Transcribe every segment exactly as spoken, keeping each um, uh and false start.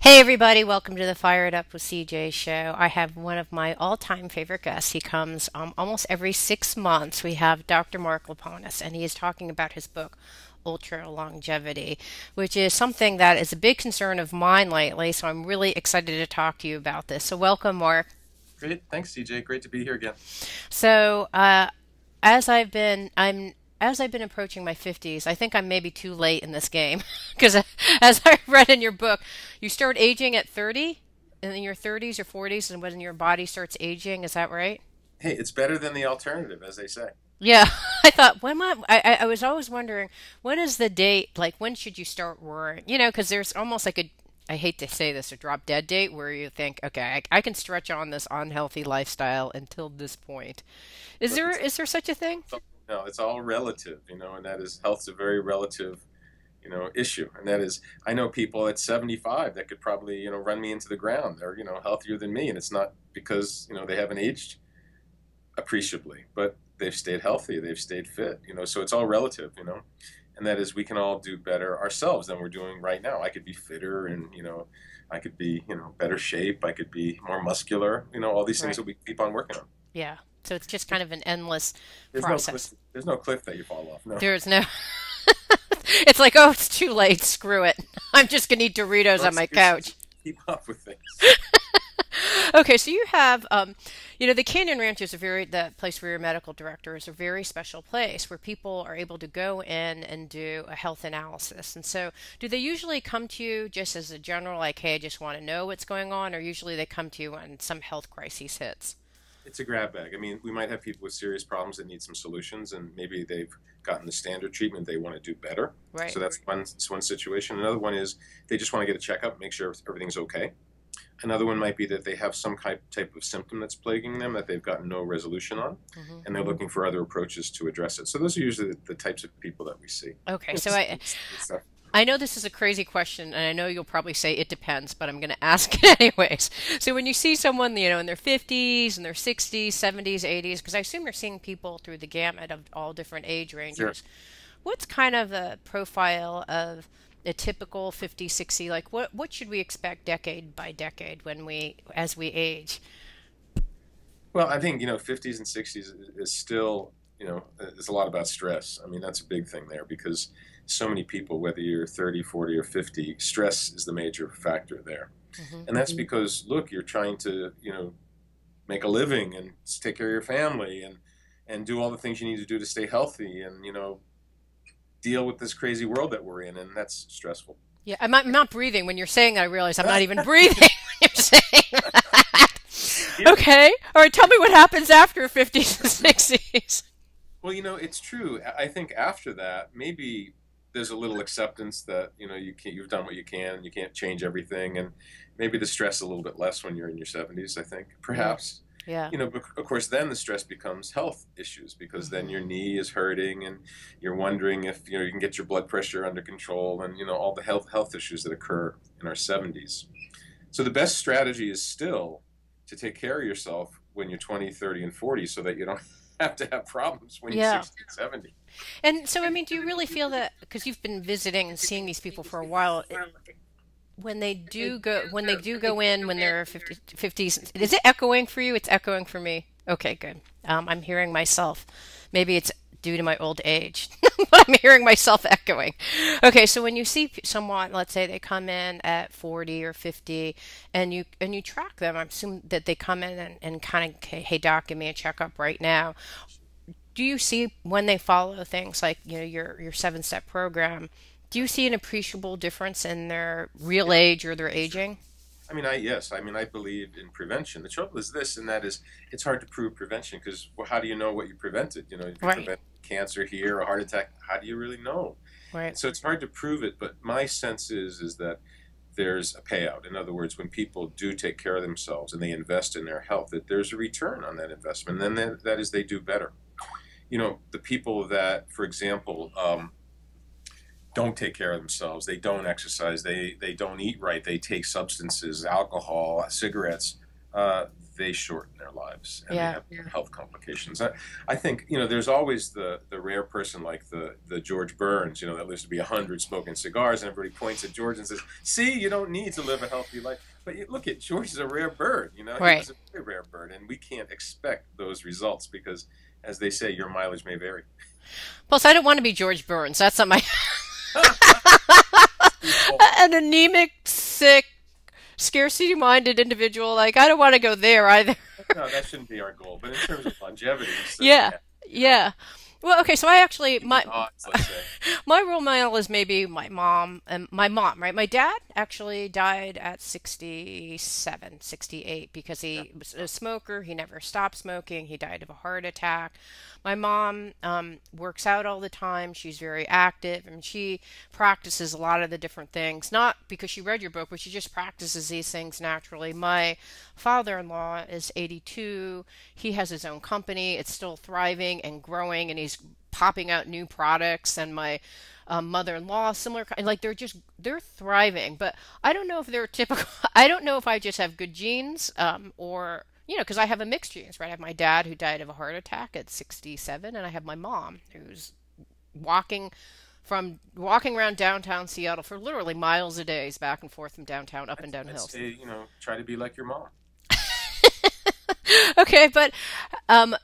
Hey everybody, welcome to the Fire It Up with C J show. I have one of my all-time favorite guests. He comes um, almost every six months. We have Doctor Mark Liponis, and he is talking about his book, Ultra Longevity, which is something that is a big concern of mine lately, so I'm really excited to talk to you about this. So welcome, Mark. Great. Thanks, C J. Great to be here again. So uh, as I've been, I'm As I've been approaching my fifties, I think I'm maybe too late in this game because as I read in your book, you start aging at thirty, and in your thirties or forties and when your body starts aging. Is that right? Hey, it's better than the alternative, as they say. Yeah. I thought, when I, I, I was always wondering, when is the date? Like, when should you start worrying? You know, because there's almost like a, I hate to say this, a drop dead date where you think, okay, I, I can stretch on this unhealthy lifestyle until this point. Is there, is there such a thing? No, it's all relative, you know, and that is, health's a very relative, you know, issue. And that is, I know people at seventy-five that could probably, you know, run me into the ground. They're, you know, healthier than me. And it's not because, you know, they haven't aged appreciably, but they've stayed healthy. They've stayed fit, you know, so it's all relative, you know, and that is, we can all do better ourselves than we're doing right now. I could be fitter and, you know, I could be, you know, better shape. I could be more muscular, you know, all these things that we keep on working on. Yeah. So it's just kind of an endless there's process. No cliff, there's no cliff that you fall off. No. There's no. It's like, oh, it's too late. Screw it. I'm just going to eat Doritos on my couch. Keep up with things. Okay, so you have, um, you know, the Canyon Ranch is a very, the place where your medical director is a very special place where people are able to go in and do a health analysis. And so do they usually come to you just as a general, like, hey, I just want to know what's going on, or usually they come to you when some health crisis hits? It's a grab bag. I mean, we might have people with serious problems that need some solutions, and maybe they've gotten the standard treatment. They want to do better. Right. So that's one, that's one situation. Another one is they just want to get a checkup, make sure everything's okay. Another one might be that they have some type of symptom that's plaguing them that they've gotten no resolution on, mm-hmm. and they're looking for other approaches to address it. So those are usually the, the types of people that we see. Okay. So I... It's, it's, uh, I know this is a crazy question, and I know you'll probably say it depends, but I'm going to ask it anyways. So when you see someone, you know, in their fifties and their sixties, seventies, eighties, because I assume you're seeing people through the gamut of all different age ranges. Sure. What's kind of the profile of a typical fifty, sixty? Like, what what should we expect decade by decade when we, as we age? Well, I think, you know, fifties and sixties is still, you know, it's a lot about stress. I mean, that's a big thing there because so many people, whether you're thirty, forty, or fifty, stress is the major factor there. Mm-hmm. And that's because, look, you're trying to, you know, make a living and take care of your family and, and do all the things you need to do to stay healthy and, you know, deal with this crazy world that we're in. And that's stressful. Yeah, I'm not, I'm not breathing. When you're saying that, I realize I'm not even breathing when you're saying that. Yeah. Okay. All right. Tell me what happens after fifties and sixties. Well, you know, it's true. I think after that, maybe there's a little acceptance that, you know, you can't, you've done what you can, and you can't change everything, and maybe the stress a little bit less when you're in your seventies, I think, perhaps. Yeah. You know, but of course, then the stress becomes health issues because mm-hmm. then your knee is hurting, and you're wondering if, you know, you can get your blood pressure under control, and, you know, all the health health issues that occur in our seventies. So the best strategy is still to take care of yourself when you're twenty, thirty, and forty, so that you don't have to have problems when yeah. you're sixty, seventy. And so, I mean, do you really feel that, because you've been visiting and seeing these people for a while, when they do go, when they do go in, when they're fifties, is it echoing for you? It's echoing for me. Okay, good. Um, I'm hearing myself. Maybe it's due to my old age, but I'm hearing myself echoing. Okay, so when you see someone, let's say they come in at forty or fifty, and you and you track them, I assume that they come in and, and kind of, hey, doc, give me a checkup right now. Do you see when they follow things like, you know, your your seven step program? Do you see an appreciable difference in their real age or their aging? I mean, I yes, I mean, I believe in prevention. The trouble is this, and that is, it's hard to prove prevention because, well, how do you know what you prevented? You know, if you right. prevent cancer here, a heart attack, how do you really know? Right. So it's hard to prove it, but my sense is is that there's a payout. In other words, when people do take care of themselves and they invest in their health, that there's a return on that investment, and then that, that is they do better. You know, the people that, for example, um, don't take care of themselves, they don't exercise, they, they don't eat right, they take substances, alcohol, cigarettes, uh, they shorten their lives and yeah, they have yeah. health complications. I, I think, you know, there's always the, the rare person like the, the George Burns, you know, that lives to be one hundred smoking cigars, and everybody points at George and says, see, you don't need to live a healthy life. But you, look at George is a rare bird, you know, right. he's a very rare bird, and we can't expect those results because, as they say, your mileage may vary. Plus, I don't want to be George Burns. That's not my... An anemic, sick, scarcity-minded individual. Like, I don't want to go there either. No, that shouldn't be our goal. But in terms of longevity, so yeah, yeah, yeah. Well, okay. So I actually my odds, let's say. my role model is maybe my mom and my mom, right? My dad actually died at sixty-seven, sixty-eight because he yeah. was a smoker. He never stopped smoking. He died of a heart attack. My mom um, works out all the time. She's very active, and she practices a lot of the different things. Not because she read your book, but she just practices these things naturally. My father-in-law is eighty-two. He has his own company. It's still thriving and growing, and he's popping out new products. And my uh, mother-in-law, similar, like they're just, they're thriving. But I don't know if they're typical. I don't know if I just have good genes um, or, you know, because I have a mixed genes, right? I have my dad who died of a heart attack at sixty-seven, and I have my mom who's walking from walking around downtown Seattle for literally miles a day, back and forth from downtown, up and down hills. Say, you know, try to be like your mom. Okay, but um,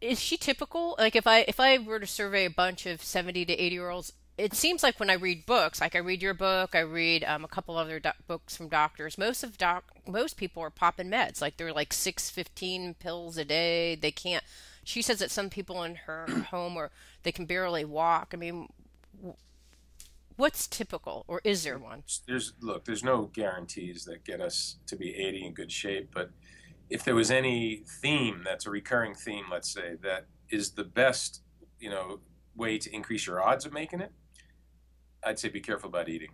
is she typical? Like, if I if I were to survey a bunch of seventy to eighty year olds, it seems like when I read books, like I read your book, I read um, a couple other do books from doctors. Most of doc most people are popping meds, like they're like six, fifteen pills a day. They can't. She says that some people in her home or they can barely walk. I mean, what's typical, or is there one? There's look, there's no guarantees that get us to be eighty in good shape, but if there was any theme that's a recurring theme, let's say, that is the best, you know, way to increase your odds of making it, I'd say be careful about eating.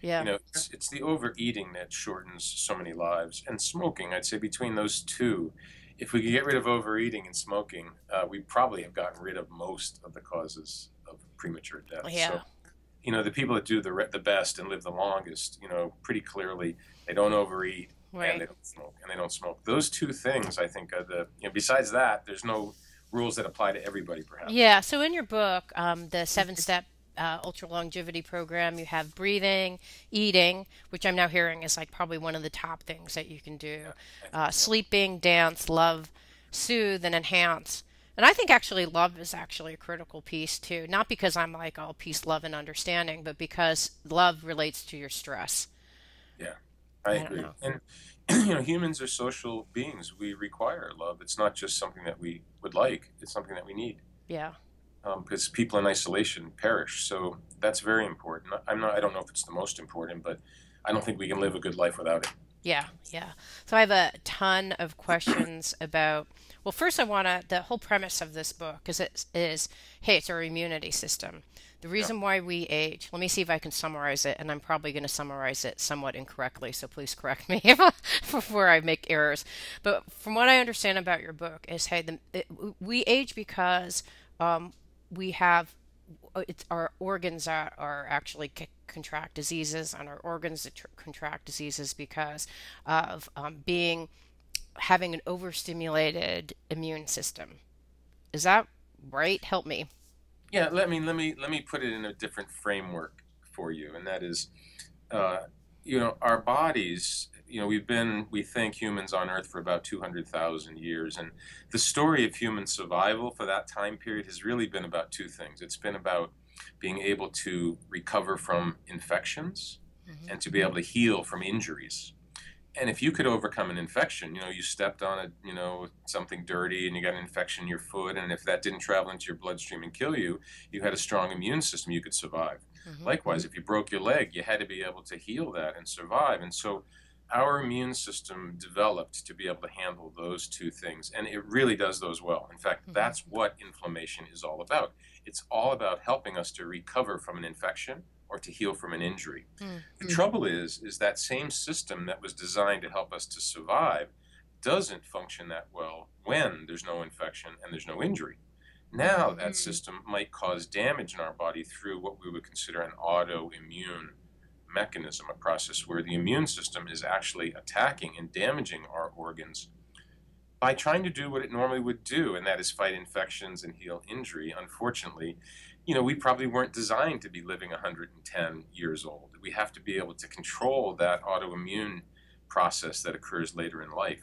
Yeah. You know, it's, it's the overeating that shortens so many lives, and smoking. I'd say between those two, if we could get rid of overeating and smoking, uh, we probably have gotten rid of most of the causes of premature death. Yeah. So, you know, the people that do the re the best and live the longest, you know, pretty clearly they don't overeat, right. and they don't smoke, and they don't smoke. Those two things, I think, are the, you know, besides that, there's no rules that apply to everybody, perhaps. Yeah. So in your book, um, the seven-step uh, Ultra Longevity program, you have breathing, eating, which I'm now hearing is like probably one of the top things that you can do, yeah, uh, sleeping, dance, love, soothe, and enhance. And I think actually love is actually a critical piece too, not because I'm like all peace, love, and understanding, but because love relates to your stress. Yeah, I, I agree. And, you know, humans are social beings. We require love. It's not just something that we would like. It's something that we need. Yeah. Um, because people in isolation perish. So that's very important. I'm not, I don't know if it's the most important, but I don't think we can live a good life without it. Yeah, yeah. So I have a ton of questions about, well, first I want to, the whole premise of this book is, it is, hey, it's our immunity system. The reason yeah. why we age, let me see if I can summarize it, and I'm probably going to summarize it somewhat incorrectly, so please correct me if where I make errors. But from what I understand about your book is, hey, the, it, we age because um, we have, it's our organs are, are actually contract diseases, and our organs contract diseases because of um, being having an overstimulated immune system. Is that right? Help me. Yeah, let me let me let me put it in a different framework for you, and that is, uh, you know, our bodies. You know, we've been we think humans on Earth for about two hundred thousand years, and the story of human survival for that time period has really been about two things. It's been about being able to recover from infections mm-hmm. and to be able to heal from injuries. And if you could overcome an infection, you know, you stepped on a, you know, something dirty and you got an infection in your foot, and if that didn't travel into your bloodstream and kill you, you had a strong immune system, you could survive. Mm-hmm. Likewise, if you broke your leg, you had to be able to heal that and survive. And so our immune system developed to be able to handle those two things, and it really does those well. In fact, mm-hmm. that's what inflammation is all about. It's all about helping us to recover from an infection or to heal from an injury. Mm-hmm. The trouble is, is that same system that was designed to help us to survive doesn't function that well when there's no infection and there's no injury. Now mm-hmm. that system might cause damage in our body through what we would consider an autoimmune mechanism, a process where the immune system is actually attacking and damaging our organs by trying to do what it normally would do, and that is fight infections and heal injury. Unfortunately, you know, we probably weren't designed to be living one hundred ten years old. We have to be able to control that autoimmune process that occurs later in life,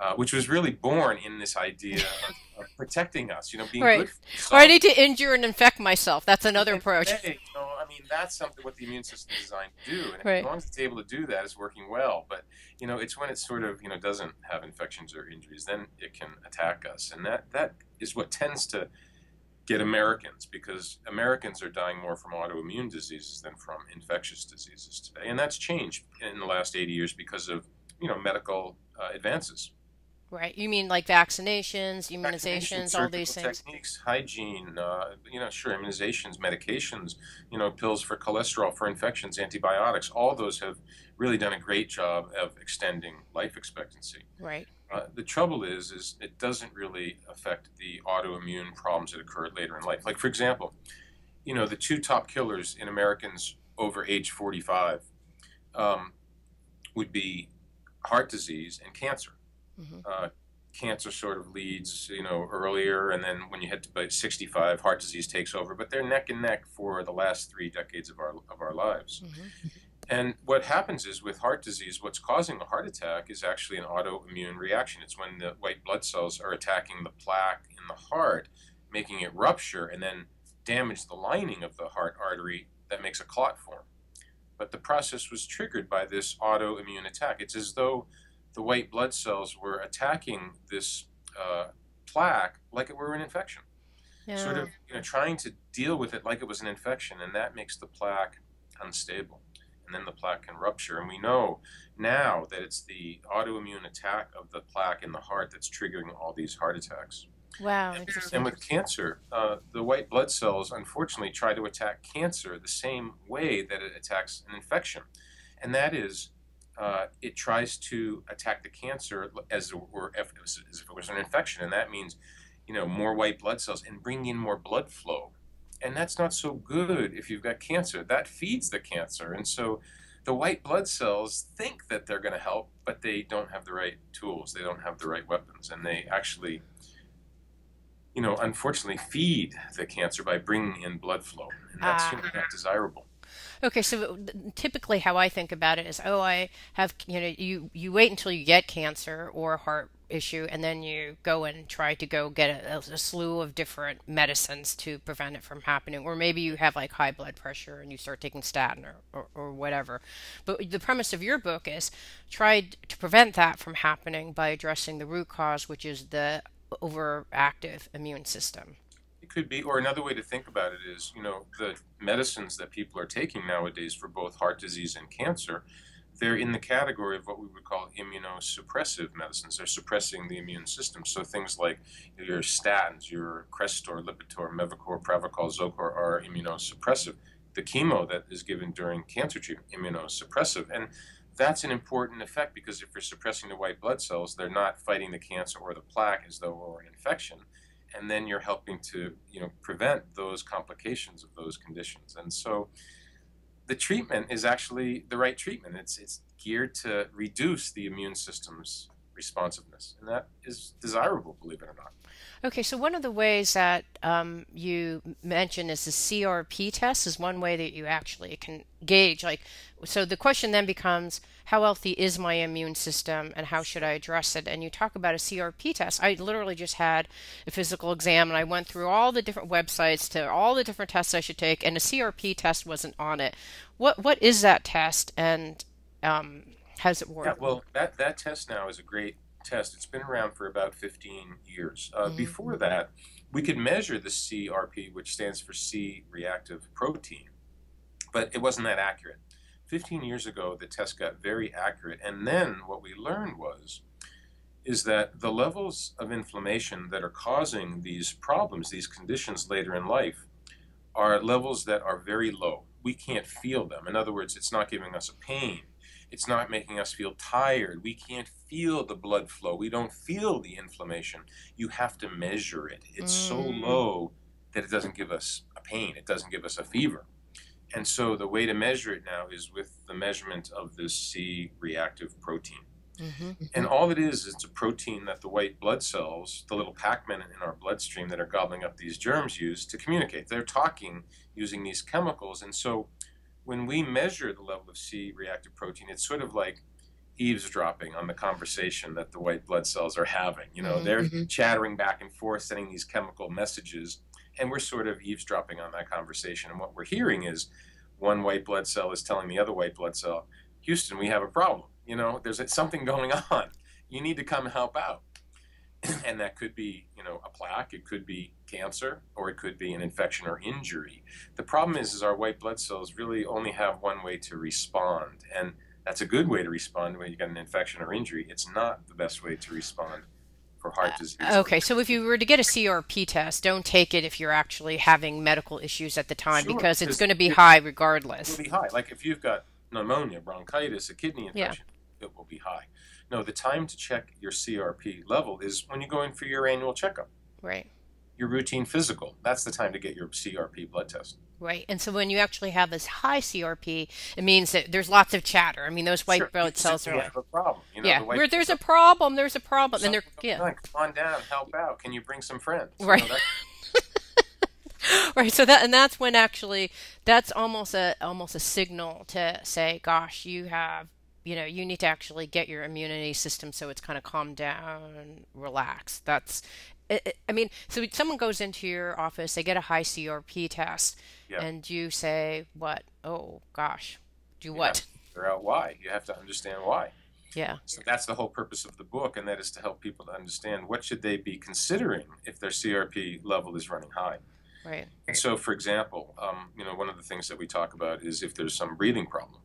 uh, which was really born in this idea of, of protecting us, you know, being right. good for yourself. Or I need to injure and infect myself. That's another approach. Hey, you know, I mean, that's something what the immune system is designed to do. And right. as long as it's able to do that, it's working well. But, you know, it's when it sort of, you know, doesn't have infections or injuries, then it can attack us. And that that is what tends to get Americans, because Americans are dying more from autoimmune diseases than from infectious diseases today. And that's changed in the last eighty years because of, you know, medical uh, advances. Right. You mean like vaccinations, immunizations, all these things? Techniques, hygiene, uh, you know, sure, immunizations, medications, you know, pills for cholesterol, for infections, antibiotics, all those have really done a great job of extending life expectancy. Right. Uh, the trouble is, is it doesn't really affect the autoimmune problems that occur later in life. Like, for example, you know, the two top killers in Americans over age forty-five um, would be heart disease and cancer. Mm-hmm. uh, cancer sort of leads, you know, earlier, and then when you hit about sixty-five, heart disease takes over. But they're neck and neck for the last three decades of our of our lives. Mm-hmm. And what happens is, with heart disease, what's causing the heart attack is actually an autoimmune reaction. It's when the white blood cells are attacking the plaque in the heart, making it rupture and then damage the lining of the heart artery that makes a clot form. But the process was triggered by this autoimmune attack. It's as though the white blood cells were attacking this uh, plaque like it were an infection. Yeah. Sort of, you know, trying to deal with it like it was an infection, and that makes the plaque unstable. And then the plaque can rupture. And we know now that it's the autoimmune attack of the plaque in the heart that's triggering all these heart attacks. Wow. And, and with cancer, uh, the white blood cells, unfortunately, try to attack cancer the same way that it attacks an infection. And that is, uh, it tries to attack the cancer as, or if it was, as if it was an infection. And that means, you know, more white blood cells and bring in more blood flow. And that's not so good if you've got cancer. That feeds the cancer. And so the white blood cells think that they're going to help, but they don't have the right tools. They don't have the right weapons. And they actually, you know, unfortunately feed the cancer by bringing in blood flow. And that's uh. you know, not desirable. Okay, so typically how I think about it is, oh, I have, you know, you, you wait until you get cancer or heart issue, and then you go and try to go get a, a slew of different medicines to prevent it from happening. Or maybe you have like high blood pressure and you start taking statin or, or, or whatever. But the premise of your book is try to prevent that from happening by addressing the root cause, which is the overactive immune system. Could be, or another way to think about it is, you know, the medicines that people are taking nowadays for both heart disease and cancer, they're in the category of what we would call immunosuppressive medicines. They're suppressing the immune system. So things like your statins, your Crestor, Lipitor, Mevacor, Pravacol, Zocor are immunosuppressive. The chemo that is given during cancer treatment, immunosuppressive. And that's an important effect, because if you're suppressing the white blood cells, they're not fighting the cancer or the plaque as though it were an infection. And then you're helping to, you know, prevent those complications of those conditions. And so the treatment is actually the right treatment. It's, it's geared to reduce the immune system's responsiveness. And that is desirable, believe it or not. Okay, so one of the ways that um, you mentioned is the C R P test is one way that you actually can gauge. Like, so the question then becomes, how healthy is my immune system and how should I address it? And you talk about a C R P test. I literally just had a physical exam and I went through all the different websites to all the different tests I should take, and a C R P test wasn't on it. What What is that test, and um, how does it work? Yeah, well, that, that test now is a great test. It's been around for about fifteen years. Uh, mm-hmm. Before that, we could measure the C R P, which stands for C-reactive protein, but it wasn't that accurate. fifteen years ago, the test got very accurate, and then what we learned was is that the levels of inflammation that are causing these problems, these conditions later in life, are levels that are very low. We can't feel them. In other words, it's not giving us a pain. It's not making us feel tired. We can't feel the blood flow. We don't feel the inflammation. You have to measure it. It's mm. so low that it doesn't give us a pain. It doesn't give us a fever. And so the way to measure it now is with the measurement of this C-reactive protein. Mm-hmm. And all it is is it's a protein that the white blood cells, the little Pac-Men in our bloodstream that are gobbling up these germs, use to communicate. They're talking using these chemicals. And so when we measure the level of C-reactive protein, it's sort of like eavesdropping on the conversation that the white blood cells are having. You know, mm-hmm. they're chattering back and forth, sending these chemical messages, and we're sort of eavesdropping on that conversation. And what we're hearing is one white blood cell is telling the other white blood cell, Houston, we have a problem. You know, there's something going on. You need to come help out. And that could be, you know, a plaque, it could be cancer, or it could be an infection or injury. The problem is, is our white blood cells really only have one way to respond. And that's a good way to respond when you get an infection or injury. It's not the best way to respond for heart disease. Uh, okay, so if you were to get a C R P test, don't take it if you're actually having medical issues at the time, sure, because it's going to be it, high regardless. It will be high. Like if you've got pneumonia, bronchitis, a kidney infection, yeah. it will be high. No, the time to check your C R P level is when you go in for your annual checkup. Right. Your routine physical. That's the time to get your C R P blood test. Right. And so when you actually have this high C R P, it means that there's lots of chatter. I mean, those white sure. blood cells are like, a problem. You know, yeah, the where there's a problem, there's a problem. And they're, yeah. Come on down, help out. Can you bring some friends? Right. You know, right. So that, and that's when actually, that's almost a, almost a signal to say, gosh, you have, you know, you need to actually get your immunity system so it's kind of calmed down, relaxed. That's, I mean, so someone goes into your office, they get a high C R P test, yeah. and you say, what? Oh, gosh, do what? You have to figure out why. You have to understand why. Yeah. So that's the whole purpose of the book, and that is to help people to understand what should they be considering if their C R P level is running high. Right. And so, for example, um, you know, one of the things that we talk about is if there's some breathing problem.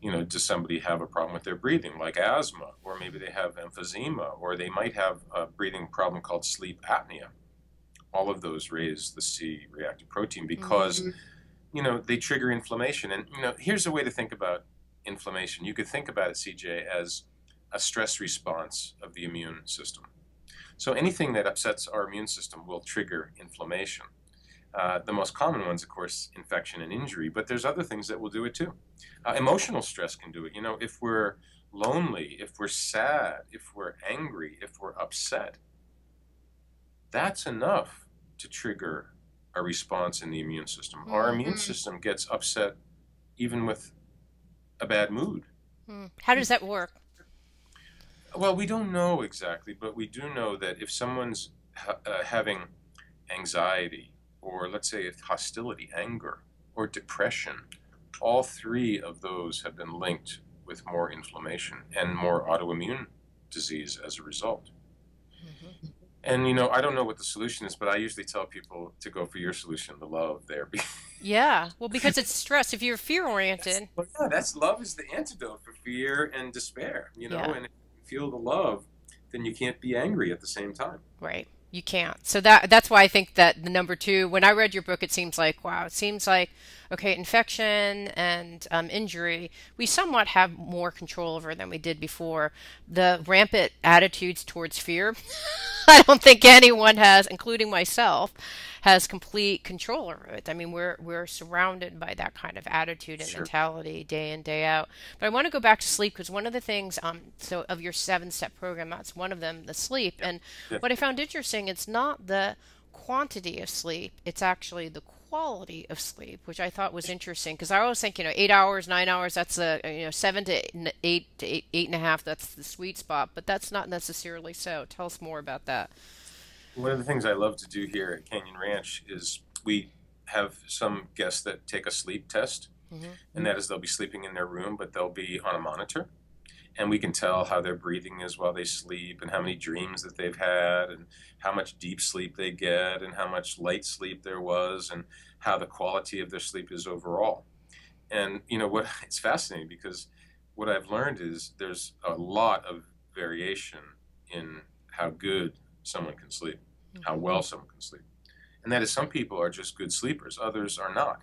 You know, does somebody have a problem with their breathing, like asthma, or maybe they have emphysema, or they might have a breathing problem called sleep apnea. All of those raise the C-reactive protein because, mm-hmm. you know, they trigger inflammation. And, you know, here's a way to think about inflammation. You could think about it, C J, as a stress response of the immune system. So anything that upsets our immune system will trigger inflammation. Uh, the most common ones, of course, infection and injury, but there's other things that will do it too. Uh, emotional stress can do it. You know, if we're lonely, if we're sad, if we're angry, if we're upset, that's enough to trigger a response in the immune system. Mm-hmm. Our immune system gets upset even with a bad mood. Mm. How does that work? Well, we don't know exactly, but we do know that if someone's ha uh, having anxiety, or let's say if hostility, anger, or depression, all three of those have been linked with more inflammation and more autoimmune disease as a result. Mm-hmm. And, you know, I don't know what the solution is, but I usually tell people to go for your solution, the love therapy. Yeah, well, because it's stress. If you're fear-oriented. Well, yeah, that's love is the antidote for fear and despair, you know, yeah. and if you feel the love, then you can't be angry at the same time. Right. You can't. So that that's why I think that the number two, when I read your book, it seems like, wow, it seems like, okay, infection and um, injury, we somewhat have more control over than we did before. The rampant attitudes towards fear, I don't think anyone has, including myself, has complete control over it. I mean, we're, we're surrounded by that kind of attitude and sure. mentality day in, day out. But I want to go back to sleep because one of the things, um, so of your seven-step program, that's one of them, the sleep. Yeah. And yeah. what I found interesting, it's not the quantity of sleep, it's actually the quality of sleep, which I thought was interesting because I always think, you know, eight hours, nine hours, that's the, you know, seven to eight to eight, eight and a half, that's the sweet spot, but that's not necessarily so. Tell us more about that. One of the things I love to do here at Canyon Ranch is we have some guests that take a sleep test, mm-hmm. and that is they'll be sleeping in their room, but they'll be on a monitor. And we can tell how their breathing is while they sleep and how many dreams that they've had and how much deep sleep they get and how much light sleep there was and how the quality of their sleep is overall. And, you know, what it's fascinating because what I've learned is there's a lot of variation in how good someone can sleep, how well someone can sleep. And that is some people are just good sleepers, others are not.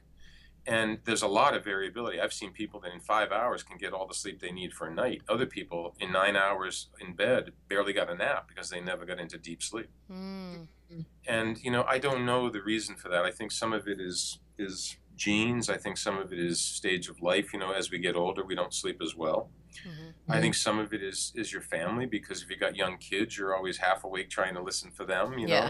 And there's a lot of variability. I've seen people that in five hours can get all the sleep they need for a night. Other people in nine hours in bed barely got a nap because they never got into deep sleep. Mm. And, you know, I don't know the reason for that. I think some of it is, is genes. I think some of it is stage of life. You know, as we get older, we don't sleep as well. Mm-hmm. I think some of it is is your family, because if you got young kids, you're always half awake trying to listen for them. You yeah. know,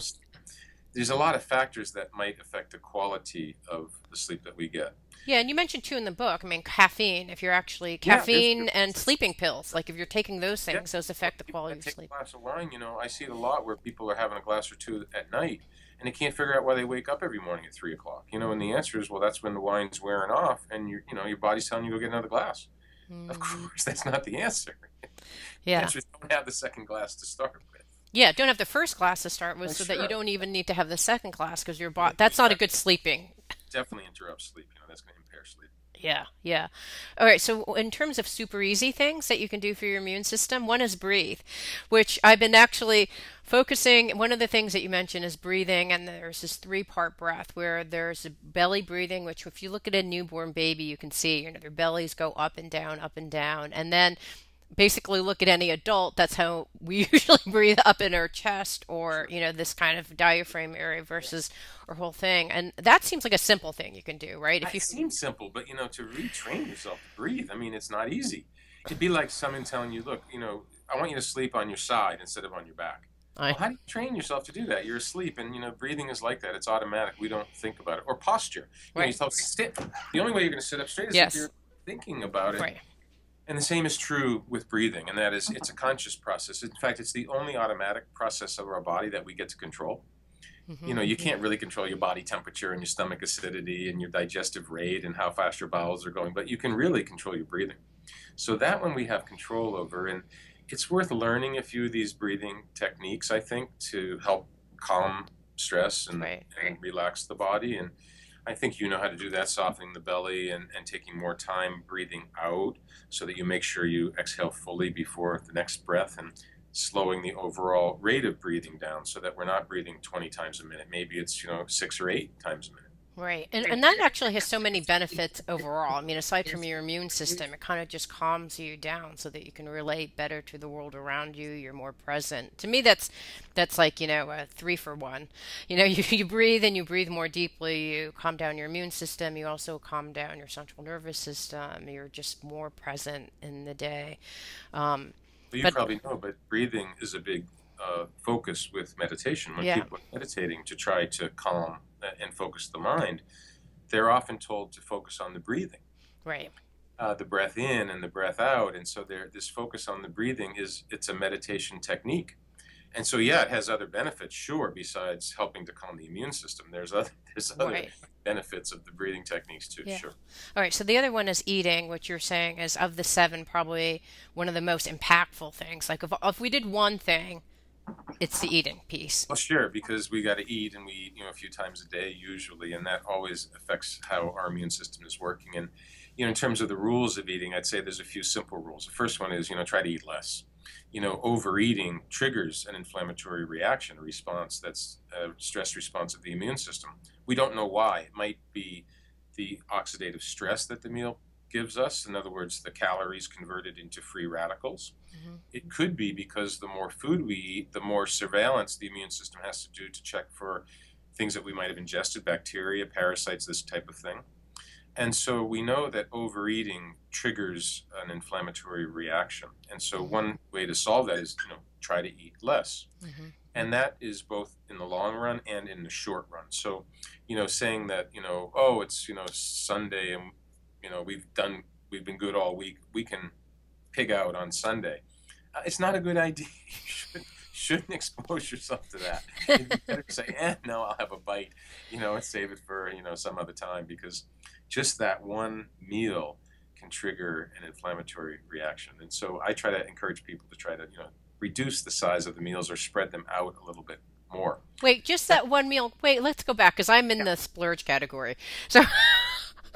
there's a lot of factors that might affect the quality of the sleep that we get. Yeah, and you mentioned too in the book, I mean, caffeine, if you're actually, caffeine yeah, and sleeping pills, like if you're taking those things, yeah. those affect the quality of sleep. Take a glass of wine, you know, I see it a lot where people are having a glass or two at night, and they can't figure out why they wake up every morning at three o'clock, you know, and the answer is, well, that's when the wine's wearing off, and, you're, you know, your body's telling you to go get another glass. Mm. Of course, that's not the answer. Yeah. The answer is don't have the second glass to start with. Yeah, don't have the first glass to start with, oh, so sure. that you don't even need to have the second glass, because your body, that's not a good sleeping. Definitely interrupts sleep, you know, that's going to impair sleep. Yeah, yeah. All right, so in terms of super easy things that you can do for your immune system, one is breathe, which I've been actually focusing, one of the things that you mentioned is breathing, and there's this three-part breath where there's belly breathing, which if you look at a newborn baby, you can see, you know, their bellies go up and down, up and down, and then basically look at any adult, that's how we usually breathe, up in our chest or, you know, this kind of diaphragm area versus our whole thing. And that seems like a simple thing you can do, right? If you... It seems simple, but, you know, to retrain yourself to breathe, I mean, it's not easy. It'd be like someone telling you, look, you know, I want you to sleep on your side instead of on your back. I... Well, how do you train yourself to do that? You're asleep, and, you know, breathing is like that. It's automatic. We don't think about it. Or posture. You right. know, you tell, sit. The only way you're going to sit up straight is yes. if you're thinking about it. Right. And the same is true with breathing, and that is it's a conscious process. In fact, it's the only automatic process of our body that we get to control. Mm-hmm. You know, you can't really control your body temperature and your stomach acidity and your digestive rate and how fast your bowels are going, but you can really control your breathing. So that one we have control over, and it's worth learning a few of these breathing techniques, I think, to help calm stress and, right. and relax the body. And I think you know how to do that, softening the belly and, and taking more time breathing out so that you make sure you exhale fully before the next breath, and slowing the overall rate of breathing down so that we're not breathing twenty times a minute. Maybe it's, you know, six or eight times a minute. Right. And, and that actually has so many benefits overall. I mean, aside from your immune system, it kind of just calms you down so that you can relate better to the world around you. You're more present. To me, that's that's like, you know, a three for one. You know, you, you breathe and you breathe more deeply. You calm down your immune system. You also calm down your central nervous system. You're just more present in the day. Um, well, you but, probably know, but breathing is a big uh, focus with meditation. When yeah. people are meditating to try to calm and focus the mind, they're often told to focus on the breathing, right? Uh, the breath in and the breath out, and so there, this focus on the breathing is it's a meditation technique, and so yeah, it has other benefits, sure. Besides helping to calm the immune system, there's other there's other right. benefits of the breathing techniques too, yeah. sure. All right, so the other one is eating, which you're saying is of the seven probably one of the most impactful things. Like if if we did one thing, it's the eating piece. Well, sure, because we got to eat, and we eat, you know, a few times a day usually, and that always affects how our immune system is working. And, you know, in terms of the rules of eating, I'd say there's a few simple rules. The first one is, you know, try to eat less. You know, overeating triggers an inflammatory reaction, a response that's a stress response of the immune system. We don't know why. It might be the oxidative stress that the meal gives us, in other words, the calories converted into free radicals. Mm-hmm. It could be because the more food we eat, the more surveillance the immune system has to do to check for things that we might have ingested, bacteria, parasites, this type of thing. And so we know that overeating triggers an inflammatory reaction. And so one way to solve that is, you know, try to eat less. Mm-hmm. And that is both in the long run and in the short run. So, you know, saying that, you know, oh, it's, you know, Sunday and you know, we've done, we've been good all week. We can pig out on Sunday. Uh, it's not a good idea. You should, shouldn't expose yourself to that. You better say, eh, no, I'll have a bite, you know, and save it for, you know, some other time, because just that one meal can trigger an inflammatory reaction. And so I try to encourage people to try to, you know, reduce the size of the meals or spread them out a little bit more. Wait, just that one meal. Wait, let's go back, because I'm in yeah. the splurge category. So...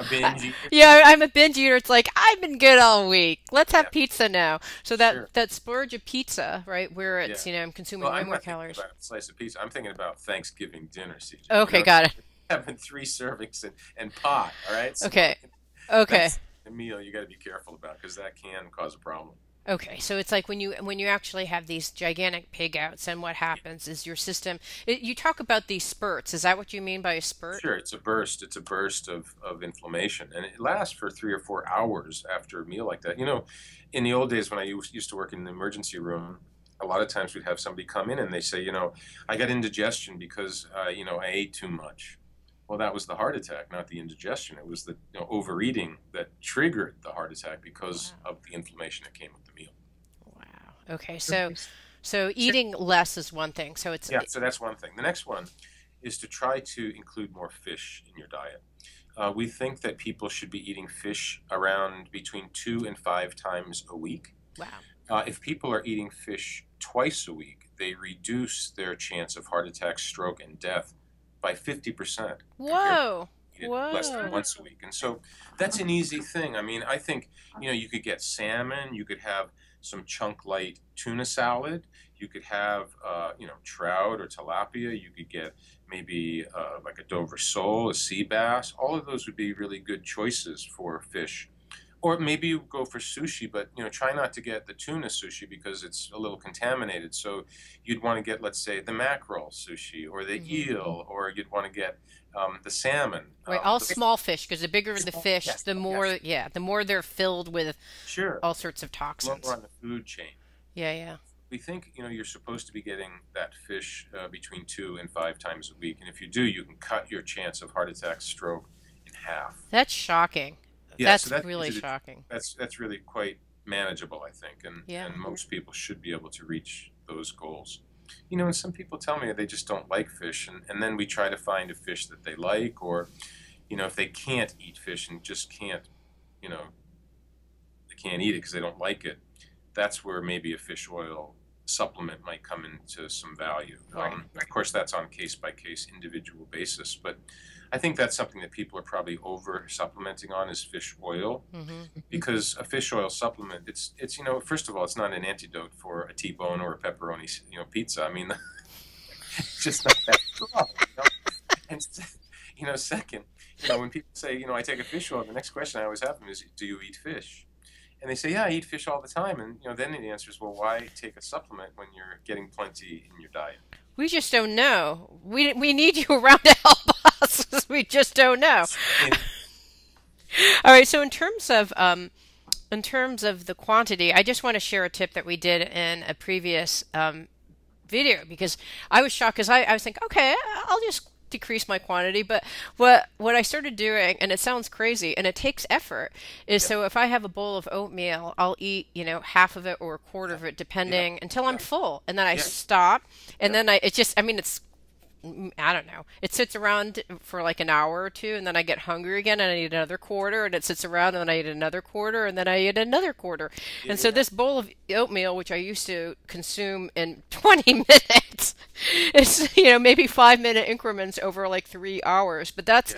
A binge eater. Yeah, I'm a binge eater. It's like, I've been good all week. Let's have yeah. pizza now. So that, sure. that splurge of pizza, right, where it's, yeah. you know, I'm consuming well, way I'm more calories. About a slice of pizza. I'm thinking about Thanksgiving dinner, C J. Okay, you know, got it. Having three servings and, and pot, all right? So okay. Okay. That's a meal you got to be careful about, because that can cause a problem. Okay, so it's like when you when you actually have these gigantic pig outs, and what happens is your system. It, you talk about these spurts. Is that what you mean by a spurt? Sure, it's a burst. It's a burst of of inflammation, and it lasts for three or four hours after a meal like that. You know, in the old days when I used to work in the emergency room, a lot of times we'd have somebody come in and they say, you know, I got indigestion because uh, you know I ate too much. Well, that was the heart attack, not the indigestion. It was the you know, overeating that triggered the heart attack because wow. of the inflammation that came with the meal. Wow. Okay. So, so eating less is one thing. So it's yeah. So that's one thing. The next one is to try to include more fish in your diet. Uh, we think that people should be eating fish around between two and five times a week. Wow. Uh, if people are eating fish twice a week, they reduce their chance of heart attack, stroke, and death by fifty percent. Whoa. Whoa. Less than once a week. And so that's an easy thing. I mean, I think, you know, you could get salmon, you could have some chunk light tuna salad, you could have, uh, you know, trout or tilapia, you could get maybe uh, like a Dover sole, a sea bass. All of those would be really good choices for fish. Or maybe you go for sushi, but, you know, try not to get the tuna sushi because it's a little contaminated. So you'd want to get, let's say, the mackerel sushi or the mm-hmm. eel, or you'd want to get um, the salmon. Right, um, all the small fish, because the bigger small, the fish, yes, the more, yes. yeah, the more they're filled with sure. all sorts of toxins. More on the food chain. Yeah, yeah. We think, you know, you're supposed to be getting that fish uh, between two and five times a week. And if you do, you can cut your chance of heart attack, stroke in half. That's shocking. Yeah, that's so that, really it, shocking. That's that's really quite manageable, I think, and yeah. and most people should be able to reach those goals. You know, and some people tell me they just don't like fish, and, and then we try to find a fish that they like, or, you know, if they can't eat fish and just can't, you know, they can't eat it because they don't like it, that's where maybe a fish oil supplement might come into some value. Right. Um, of course, that's on case-by-case, individual basis, but I think that's something that people are probably over-supplementing on is fish oil, mm-hmm. because a fish oil supplement, it's, it's you know, first of all, it's not an antidote for a T-bone or a pepperoni, you know, pizza. I mean, it's just not that strong. You know? And, you know, second, you know, when people say, you know, I take a fish oil, the next question I always have them is, do you eat fish? And they say, yeah, I eat fish all the time. And, you know, then the answer is, well, why take a supplement when you're getting plenty in your diet? We just don't know. We, we need you around to help us. We just don't know. Yeah. All right. So in terms of, um, in terms of the quantity, I just want to share a tip that we did in a previous um, video, because I was shocked because I, I was thinking, okay, I'll just decrease my quantity, but what what I started doing, and it sounds crazy and it takes effort, is yep. so if I have a bowl of oatmeal, I'll eat, you know, half of it or a quarter of it, depending, yep. until yep. I'm full, and then I yep. stop, and yep. then I it just I mean it's I don't know. It sits around for like an hour or two, and then I get hungry again, and I eat another quarter, and it sits around, and then I eat another quarter, and then I eat another quarter. Yeah. And so this bowl of oatmeal, which I used to consume in twenty minutes, it's, you know, maybe five-minute increments over like three hours. But that's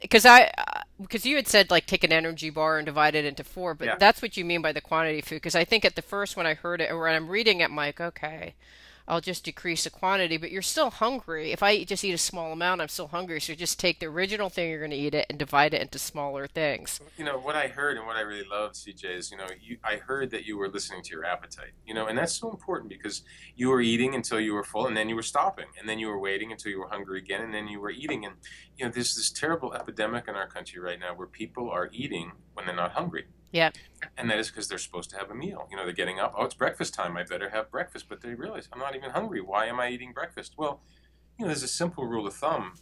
because yeah. I because uh, you had said, like, take an energy bar and divide it into four, but yeah. that's what you mean by the quantity of food. Because I think at the first when I heard it, or when I'm reading it, I'm like, okay, I'll just decrease the quantity, but you're still hungry. If I just eat a small amount, I'm still hungry. So just take the original thing you're going to eat it and divide it into smaller things. You know, what I heard and what I really loved, C J, is, you know, you, I heard that you were listening to your appetite, you know, and that's so important because you were eating until you were full, and then you were stopping, and then you were waiting until you were hungry again, and then you were eating. And, you know, there's this terrible epidemic in our country right now where people are eating when they're not hungry. Yeah. And that is because they're supposed to have a meal. You know, they're getting up. Oh, it's breakfast time. I better have breakfast. But they realize, I'm not even hungry. Why am I eating breakfast? Well, you know, there's a simple rule of thumb.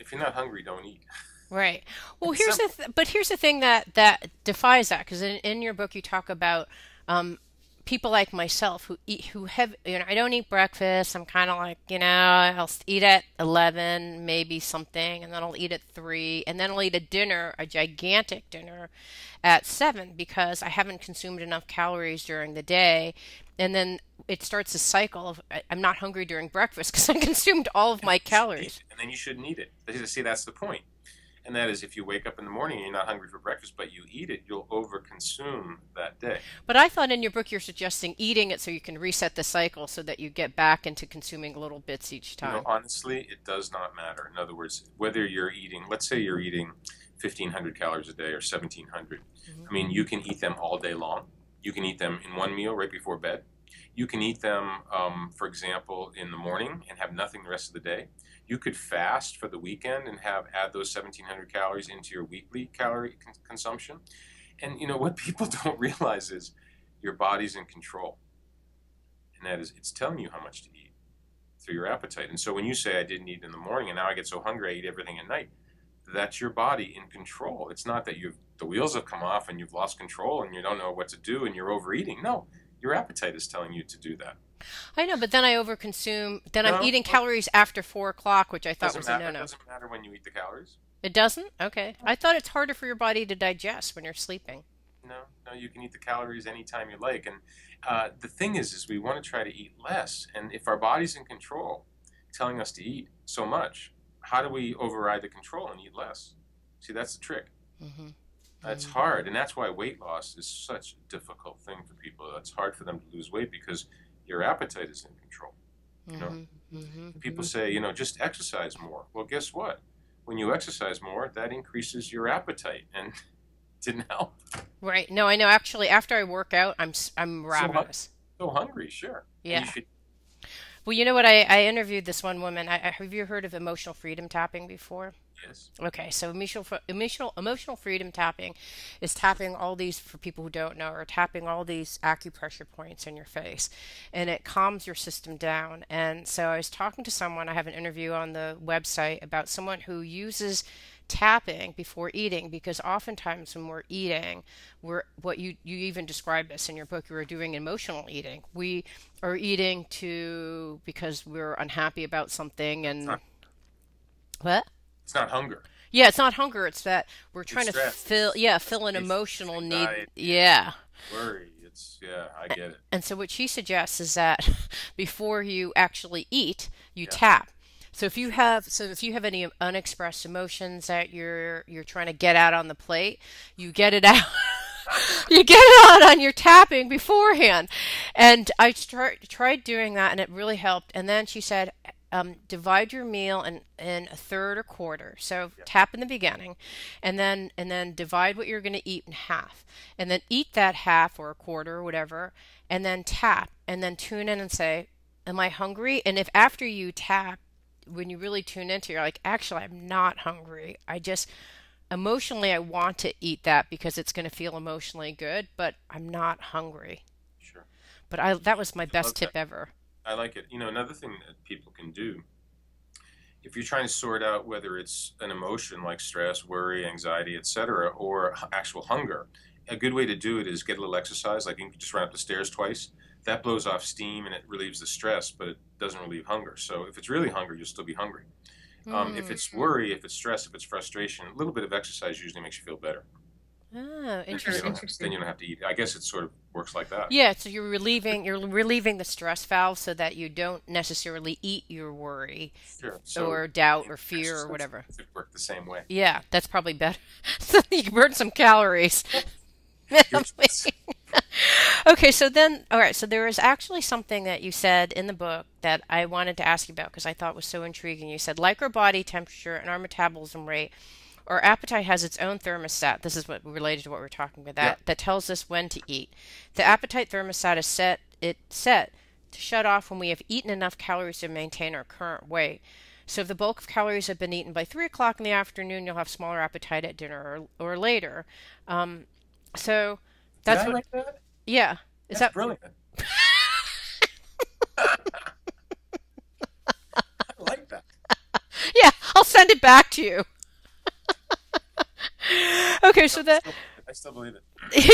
If you're not hungry, don't eat. Right. Well, it's here's simple. the th but here's the thing that, that defies that. Because in, in your book, you talk about um, people like myself who eat, who have, you know, I don't eat breakfast. I'm kind of like, you know, I'll eat at eleven, maybe something, and then I'll eat at three, and then I'll eat a dinner, a gigantic dinner at seven, because I haven't consumed enough calories during the day. And then it starts a cycle of, I'm not hungry during breakfast because I consumed all of my calories. And then you shouldn't eat it. See, that's the point. And that is, if you wake up in the morning and you're not hungry for breakfast, but you eat it, you'll overconsume that day. But I thought in your book you're suggesting eating it so you can reset the cycle so that you get back into consuming little bits each time. You know, honestly, it does not matter. In other words, whether you're eating, let's say you're eating fifteen hundred calories a day or seventeen hundred. Mm-hmm. I mean, you can eat them all day long. You can eat them in one meal right before bed. You can eat them, um, for example, in the morning and have nothing the rest of the day. You could fast for the weekend and have add those seventeen hundred calories into your weekly calorie con consumption. And you know what people don't realize is your body's in control. And that is, it's telling you how much to eat through your appetite. And so when you say I didn't eat in the morning and now I get so hungry I eat everything at night, that's your body in control. It's not that you've the wheels have come off and you've lost control and you don't know what to do and you're overeating. No, your appetite is telling you to do that. I know, but then I overconsume. Then no, I'm eating calories after four o'clock, which I thought was a no-no. It doesn't matter when you eat the calories. It doesn't? Okay. I thought it's harder for your body to digest when you're sleeping. No, no, you can eat the calories anytime you like. And uh, the thing is, is we want to try to eat less. And if our body's in control, telling us to eat so much, how do we override the control and eat less? See, that's the trick. Mm-hmm. That's hard, and that's why weight loss is such a difficult thing for people. It's hard for them to lose weight because your appetite is in control. You know? Mm-hmm. Mm-hmm. People say, you know, just exercise more. Well, guess what? When you exercise more, that increases your appetite, and it didn't help. Right. No, I know. Actually, after I work out, I'm I'm ravenous. So, so hungry, sure. Yeah. You should... Well, you know what? I, I interviewed this one woman. I, have you heard of emotional freedom tapping before? Yes. Okay, so emotional, emotional, emotional freedom tapping is tapping all these, for people who don't know, or tapping all these acupressure points in your face, and it calms your system down. And so I was talking to someone, I have an interview on the website about someone who uses tapping before eating, because oftentimes when we're eating, we're what you you even described this in your book, you were doing emotional eating. We are eating to because we're unhappy about something and huh. what? It's not hunger. Yeah, it's not hunger. It's that we're trying it's to stress. fill, yeah, fill an it's emotional need. Yeah. Worry. It's, yeah, I get it. And so what she suggests is that before you actually eat, you yeah. tap. So if you have, so if you have any unexpressed emotions that you're, you're trying to get out on the plate, you get it out. You get it out on your tapping beforehand. And I tried, tried doing that and it really helped. And then she said, Um, divide your meal in, in a third or quarter. So yep. tap in the beginning, and then and then divide what you're going to eat in half, and then eat that half or a quarter or whatever, and then tap, and then tune in and say, am I hungry? And if after you tap, when you really tune into, you're like, actually, I'm not hungry. I just emotionally I want to eat that because it's going to feel emotionally good, but I'm not hungry. Sure. But I that was my I best tip that. ever. I like it. You know, another thing that people can do, if you're trying to sort out whether it's an emotion like stress, worry, anxiety, et cetera, or actual hunger, a good way to do it is get a little exercise. Like you can just run up the stairs twice. That blows off steam and it relieves the stress, but it doesn't relieve hunger. So if it's really hunger, you'll still be hungry. Um, mm. If it's worry, if it's stress, if it's frustration, a little bit of exercise usually makes you feel better. Oh, interesting. Then you don't have to eat. I guess it sort of works like that. Yeah, so you're relieving you're relieving the stress valve so that you don't necessarily eat your worry sure. so or doubt or fear or whatever. It worked the same way. Yeah, that's probably better. So you can burn some calories. Okay, so then, all right, so there is actually something that you said in the book that I wanted to ask you about because I thought was so intriguing. You said, like our body temperature and our metabolism rate, our appetite has its own thermostat. This is what related to what we're talking about. That yeah. that tells us when to eat. The appetite thermostat is set. It set to shut off when we have eaten enough calories to maintain our current weight. So if the bulk of calories have been eaten by three o'clock in the afternoon, you'll have smaller appetite at dinner or, or later. Um, so that's Did I what. Like that? Yeah, is that's that brilliant? I like that. Yeah, I'll send it back to you. Okay, so that I still believe it.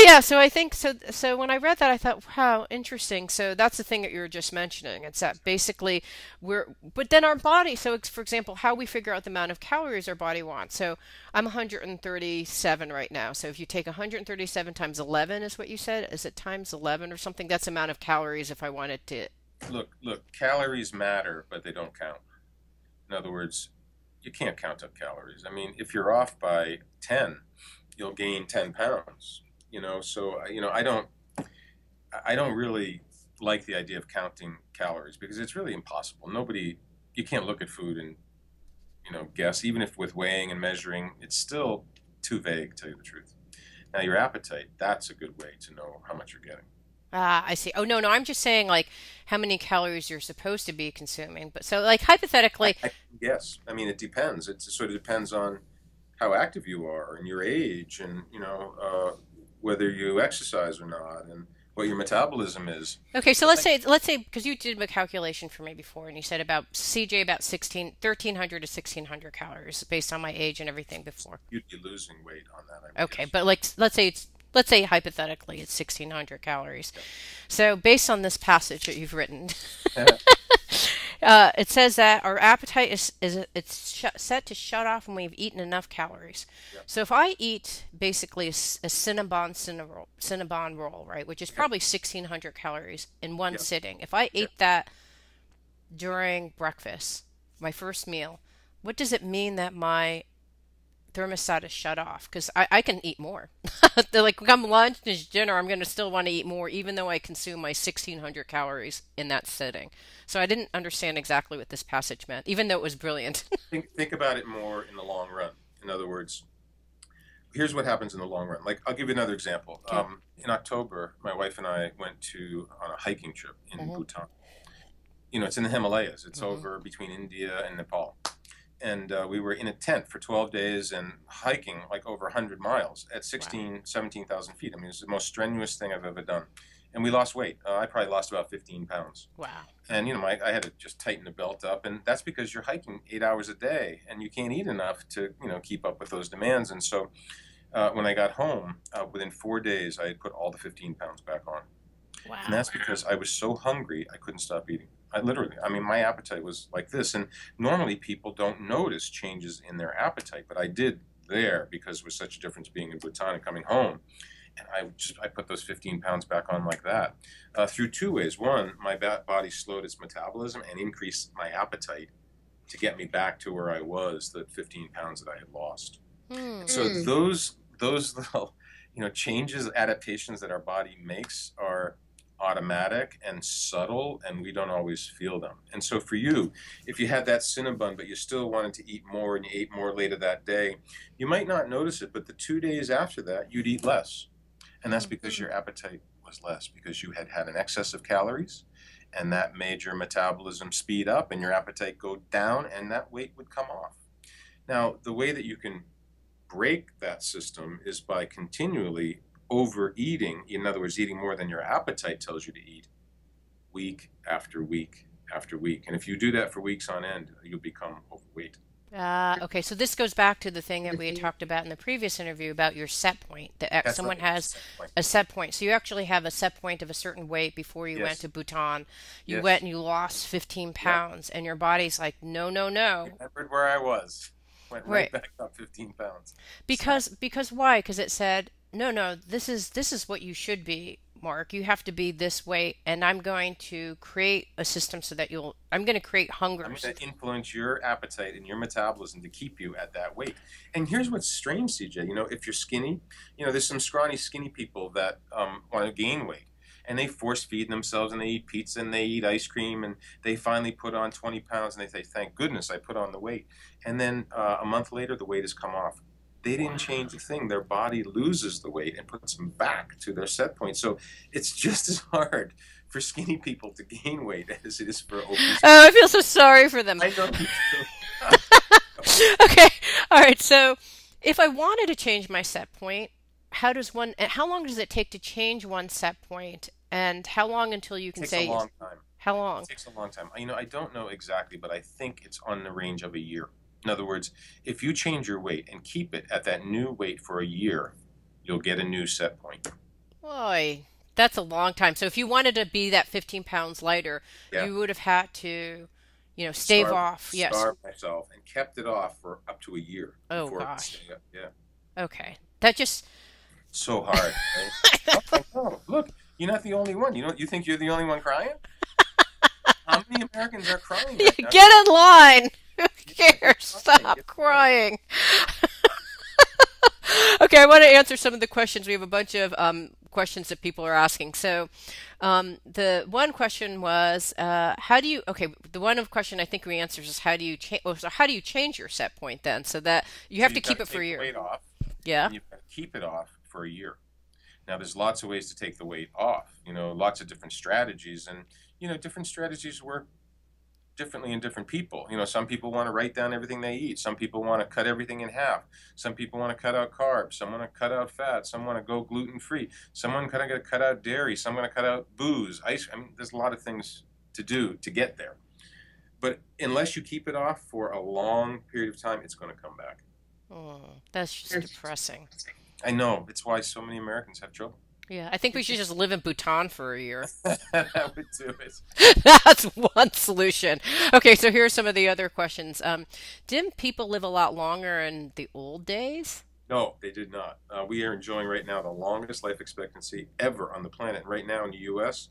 Yeah, so I think so. So when I read that, I thought, wow, interesting. So that's the thing that you were just mentioning. It's that basically we're, but then our body. So for example, how we figure out the amount of calories our body wants. So I'm one hundred thirty-seven right now. So if you take one hundred thirty-seven times eleven, is what you said. Is it times eleven or something? That's the amount of calories. If I wanted to look, look, calories matter, but they don't count. In other words, you can't count up calories. I mean, if you're off by ten, you'll gain ten pounds, you know? So, you know, I don't, I don't really like the idea of counting calories because it's really impossible. Nobody, you can't look at food and, you know, guess, even if with weighing and measuring, it's still too vague, to tell you the truth. Now, your appetite, that's a good way to know how much you're getting. Ah, I see. Oh, no, no, I'm just saying, like, how many calories you're supposed to be consuming. But so, like, hypothetically. I, I, yes. I mean, it depends. It sort of depends on how active you are and your age and, you know, uh, whether you exercise or not and what your metabolism is. Okay, so let's say, let's say, because you did a calculation for me before, and you said about, C J, about sixteen, thirteen hundred to sixteen hundred calories based on my age and everything before. You'd be losing weight on that, I would Okay, guess. But, like, let's say it's. Let's say hypothetically it's sixteen hundred calories. So based on this passage that you've written, uh, it says that our appetite is, is it's sh set to shut off when we've eaten enough calories. Yep. So if I eat basically a, a Cinnabon, Cinnabon, Cinnabon roll, right, which is probably yep. sixteen hundred calories in one yep. sitting. If I ate yep. that during breakfast, my first meal, what does it mean that my thermostat is shut off? Because I, I can eat more. They're like, come lunch and dinner, I'm going to still want to eat more, even though I consume my sixteen hundred calories in that sitting. So I didn't understand exactly what this passage meant, even though it was brilliant. think, think about it more in the long run. In other words, here's what happens in the long run. Like, I'll give you another example. Okay. Um, in October, my wife and I went to on a hiking trip in mm-hmm. Bhutan. You know, it's in the Himalayas. It's mm-hmm. over between India and Nepal. And uh, we were in a tent for twelve days and hiking like over one hundred miles at sixteen, wow. seventeen thousand feet. I mean, it's the most strenuous thing I've ever done. And we lost weight. Uh, I probably lost about fifteen pounds. Wow. And, you know, my, I had to just tighten the belt up. And that's because you're hiking eight hours a day and you can't eat enough to, you know, keep up with those demands. And so uh, when I got home, uh, within four days, I had put all the fifteen pounds back on. Wow. And that's because I was so hungry, I couldn't stop eating. I literally, I mean, my appetite was like this. And normally people don't notice changes in their appetite, but I did there because it was such a difference being in Bhutan and coming home. And I just, I put those fifteen pounds back on like that uh, through two ways. One, my body slowed its metabolism and increased my appetite to get me back to where I was, the fifteen pounds that I had lost. Mm. So those, those little, you know, changes, adaptations that our body makes are automatic and subtle, and we don't always feel them. And so for you, if you had that Cinnabon but you still wanted to eat more and you ate more later that day, you might not notice it, but the two days after that you'd eat less. And that's because your appetite was less, because you had had an excess of calories, and that made your metabolism speed up and your appetite go down, and that weight would come off. Now, the way that you can break that system is by continually overeating, in other words, eating more than your appetite tells you to eat, week after week after week. And if you do that for weeks on end, you'll become overweight. Uh, okay, so this goes back to the thing that we had talked about in the previous interview about your set point. That someone has a set point. So you actually have a set point of a certain weight before you yes. went to Bhutan. You yes. went and you lost fifteen pounds, yep. and your body's like, no, no, no. I remembered where I was. Went right, right back up fifteen pounds. Because, so. because why? Because it said, no, no, this is, this is what you should be, Mark. You have to be this way, and I'm going to create a system so that you'll, I'm going to create hunger. I'm going to influence your appetite and your metabolism to keep you at that weight. And here's what's strange, C J. You know, if you're skinny, you know, there's some scrawny, skinny people that um, want to gain weight, and they force feed themselves, and they eat pizza, and they eat ice cream, and they finally put on twenty pounds, and they say, thank goodness I put on the weight. And then uh, a month later, the weight has come off. They didn't change a thing. Their body loses the weight and puts them back to their set point. So it's just as hard for skinny people to gain weight as it is for obese people. Oh, I feel so sorry for them. I don't need to. Okay. All right. So if I wanted to change my set point, how does one, how long does it take to change one set point, and how long until you can say? It takes a long time. How long? It takes a long time. You know, I don't know exactly, but I think it's on the range of a year. In other words, if you change your weight and keep it at that new weight for a year, you'll get a new set point. Boy, that's a long time. So if you wanted to be that fifteen pounds lighter, yeah. you would have had to, you know, stave starve, off. Starve yes. Starve myself and kept it off for up to a year. Oh, gosh. Yeah. Okay. That just... so hard. Right? Oh, oh, look, you're not the only one. You know, you think you're the only one crying? How many Americans are crying right now? Get in line. Who cares? Stop crying. Okay, I want to answer some of the questions. We have a bunch of um, questions that people are asking. So um, the one question was, uh, how do you, okay, the one question I think we answered is how do you change, well, so how do you change your set point then? So that you have so to keep it for a year. You've got to take the weight off. Yeah. And you've got to keep it off for a year. Now, there's lots of ways to take the weight off, you know, lots of different strategies, and, you know, different strategies work differently in different people. You know, some people want to write down everything they eat. Some people want to cut everything in half. Some people want to cut out carbs. Some want to cut out fat. Some want to go gluten-free. Someone kind of got to cut out dairy. Some want to cut out booze, ice. I mean, there's a lot of things to do to get there. But unless you keep it off for a long period of time, it's going to come back. Mm, that's just it's, depressing. I know. It's why so many Americans have trouble. Yeah, I think we should just live in Bhutan for a year. That would do it. That's one solution. Okay, so here are some of the other questions. Um, didn't people live a lot longer in the old days? No, they did not. Uh, we are enjoying right now the longest life expectancy ever on the planet. Right now in the U S,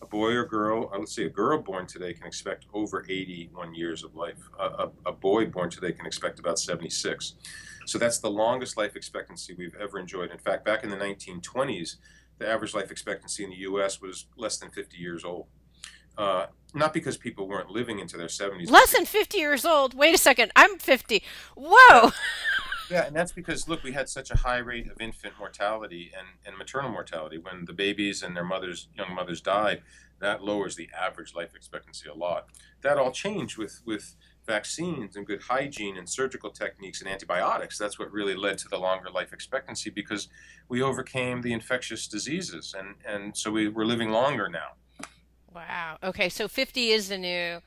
a boy or girl, I would say a girl born today can expect over eighty-one years of life. Uh, a, a boy born today can expect about seventy-six. So that's the longest life expectancy we've ever enjoyed. In fact, back in the nineteen twenties, the average life expectancy in the U S was less than fifty years old. Uh, not because people weren't living into their seventies. Less than fifty years old? Wait a second. I'm fifty. Whoa! Yeah, and that's because, look, we had such a high rate of infant mortality and, and maternal mortality. When the babies and their mothers, young mothers died, that lowers the average life expectancy a lot. That all changed with, with vaccines and good hygiene and surgical techniques and antibiotics. That's what really led to the longer life expectancy, because we overcame the infectious diseases, and, and so we, we're living longer now. Wow. Okay, so fifty is the new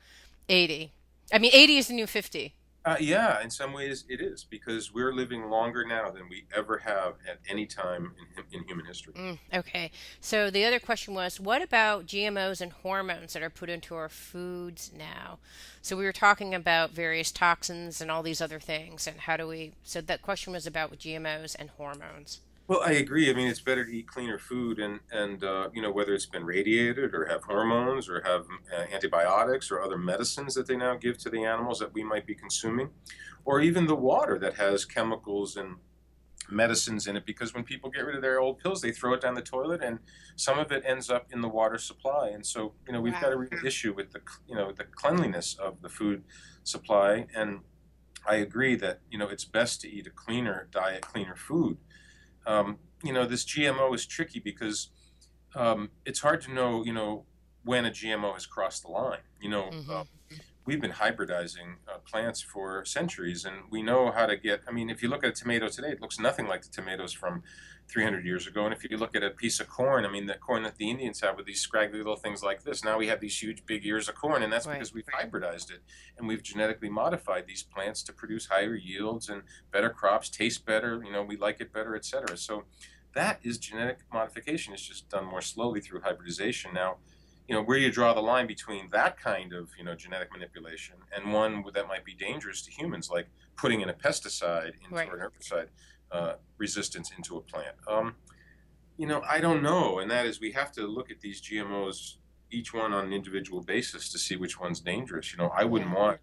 eighty. I mean, eighty is the new fifty. Uh, yeah, in some ways it is, because we're living longer now than we ever have at any time in, in human history. Mm, okay. So the other question was, what about G M Os and hormones that are put into our foods now? So we were talking about various toxins and all these other things, and how do we, so that question was about G M Os and hormones. Well, I agree. I mean, it's better to eat cleaner food, and, and uh, you know, whether it's been radiated or have hormones or have uh, antibiotics or other medicines that they now give to the animals that we might be consuming, or even the water that has chemicals and medicines in it, because when people get rid of their old pills, they throw it down the toilet, and some of it ends up in the water supply. And so, you know, we've wow. got a real issue with the, you know, the cleanliness of the food supply. And I agree that, you know, it's best to eat a cleaner diet, cleaner food. Um, you know, this G M O is tricky, because um, it's hard to know, you know, when a G M O has crossed the line. You know, mm-hmm. uh, we've been hybridizing uh, plants for centuries, and we know how to get, I mean, if you look at a tomato today, it looks nothing like the tomatoes from three hundred years ago. And if you look at a piece of corn, I mean, the corn that the Indians have with these scraggly little things like this, now we have these huge big ears of corn, and that's right. because we've hybridized it, and we've genetically modified these plants to produce higher yields and better crops, taste better, you know, we like it better, et cetera. So that is genetic modification. It's just done more slowly through hybridization. Now, you know, where do you draw the line between that kind of, you know, genetic manipulation and one that might be dangerous to humans, like putting in a pesticide into right. an herbicide uh, resistance into a plant? Um, you know, I don't know. And that is, we have to look at these G M Os, each one on an individual basis, to see which one's dangerous. You know, I wouldn't want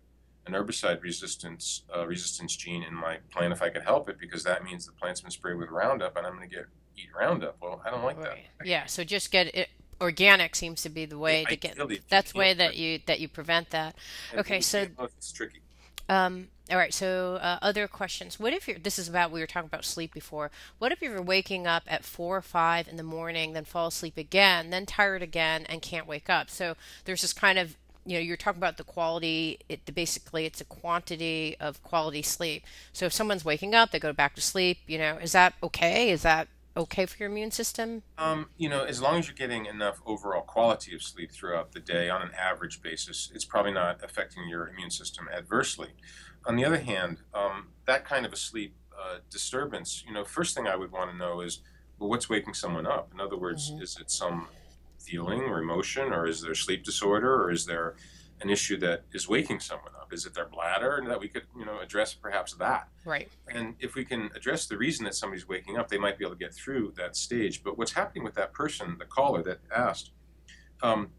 an herbicide resistance uh, resistance gene in my plant if I could help it, because that means the plant's been sprayed with Roundup, and I'm going to get eat Roundup. Well, I don't like right. that. Yeah, so just get it. Organic seems to be the way yeah, to get. Ideally, that's the way that you that you prevent that. And okay, so it's tricky. Um, all right, so uh, other questions. What if you're? This is about we were talking about sleep before. What if you're waking up at four or five in the morning, then fall asleep again, then tired again, and can't wake up? So there's this kind of, you know, you're talking about the quality. It basically it's a quantity of quality sleep. So if someone's waking up, they go back to sleep. You know, is that okay? Is that okay for your immune system? Um, you know, as long as you're getting enough overall quality of sleep throughout the day on an average basis, it's probably not affecting your immune system adversely. On the other hand, um, that kind of a sleep uh, disturbance, you know, first thing I would want to know is, well, what's waking someone up? In other words, mm-hmm. is it some feeling or emotion, or is there sleep disorder, or is there an issue that is waking someone up? Is it their bladder? And that we could, you know, address perhaps that. Right. And if we can address the reason that somebody's waking up, they might be able to get through that stage. But what's happening with that person, the caller that asked, um,